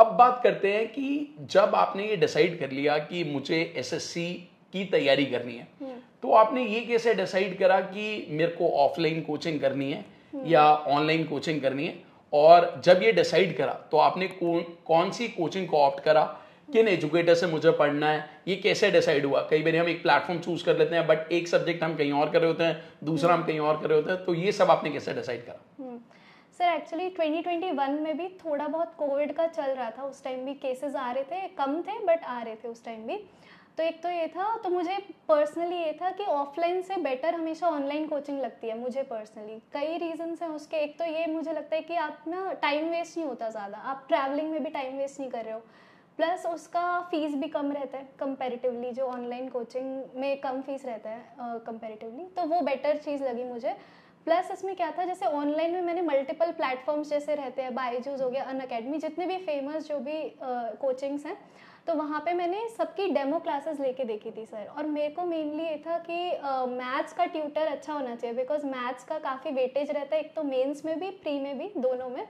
अब बात करते हैं कि जब आपने ये डिसाइड कर लिया कि मुझे एसएससी की तैयारी करनी है, तो आपने ये कैसे डिसाइड करा कि मेरे को ऑफलाइन कोचिंग करनी है या ऑनलाइन कोचिंग करनी है? और जब ये डिसाइड करा तो आपने कौन सी कोचिंग को ऑप्ट करा, किन एजुकेटर से मुझे पढ़ना है, ये कैसे डिसाइड हुआ? कई बार हम एक प्लेटफॉर्म चूज कर लेते हैं बट एक सब्जेक्ट हम कहीं और कर रहे होते हैं, दूसरा हम कहीं और कर रहे होते हैं, तो ये सब आपने कैसे डिसाइड करा? सर एक्चुअली 2021 में भी थोड़ा बहुत कोविड का चल रहा था, उस टाइम भी केसेस आ रहे थे, कम थे बट आ रहे थे उस टाइम भी। तो एक तो ये था, तो मुझे पर्सनली ये था कि ऑफलाइन से बेटर हमेशा ऑनलाइन कोचिंग लगती है मुझे पर्सनली। कई रीजंस हैं उसके, एक तो ये मुझे लगता है कि आप ना टाइम वेस्ट नहीं होता ज़्यादा, आप ट्रैवलिंग में भी टाइम वेस्ट नहीं कर रहे हो, प्लस उसका फ़ीस भी कम रहता है कंपैरेटिवली, जो ऑनलाइन कोचिंग में कम फीस रहता है कंपैरेटिवली, तो वो बेटर चीज़ लगी मुझे। प्लस इसमें क्या था, जैसे ऑनलाइन में मैंने मल्टीपल प्लेटफॉर्म्स जैसे रहते हैं, बायजूस हो गया, अनअकैडमी, जितने भी फेमस जो भी कोचिंग्स हैं, तो वहाँ पे मैंने सबकी डेमो क्लासेस लेके देखी थी सर। और मेरे को मेनली ये था कि मैथ्स का ट्यूटर अच्छा होना चाहिए, बिकॉज मैथ्स का काफ़ी वेटेज रहता है, एक तो मेंस में भी प्री में भी, दोनों में।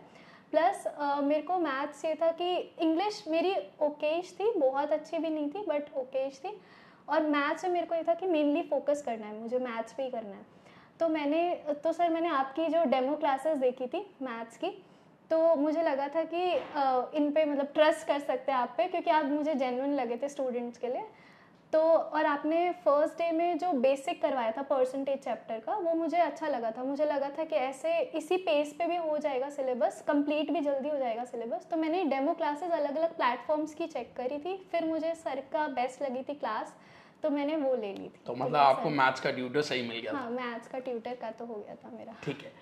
प्लस मेरे को मैथ्स ये था कि इंग्लिश मेरी ओकेज थी, बहुत अच्छी भी नहीं थी बट ओकेज थी, और मैथ्स में मेरे को ये था कि मेनली फोकस करना है मुझे, मैथ्स पे ही करना है। तो सर मैंने आपकी जो डेमो क्लासेस देखी थी मैथ्स की, तो मुझे लगा था कि इन पे मतलब ट्रस्ट कर सकते हैं आप पे, क्योंकि आप मुझे जेन्युइन लगे थे स्टूडेंट्स के लिए। तो और आपने फर्स्ट डे में जो बेसिक करवाया था परसेंटेज चैप्टर का, वो मुझे अच्छा लगा था, मुझे लगा था कि ऐसे इसी पेस पे भी हो जाएगा सिलेबस कंप्लीट, भी जल्दी हो जाएगा सिलेबस। तो मैंने डेमो क्लासेस अलग अलग प्लेटफॉर्म्स की चेक करी थी, फिर मुझे सर का बेस्ट लगी थी क्लास, तो मैंने वो ले ली थी। तो मतलब आपको मैथ्स का ट्यूटर सही मिल गया था? हाँ, मैथ्स का ट्यूटर का तो हो गया था मेरा। ठीक है।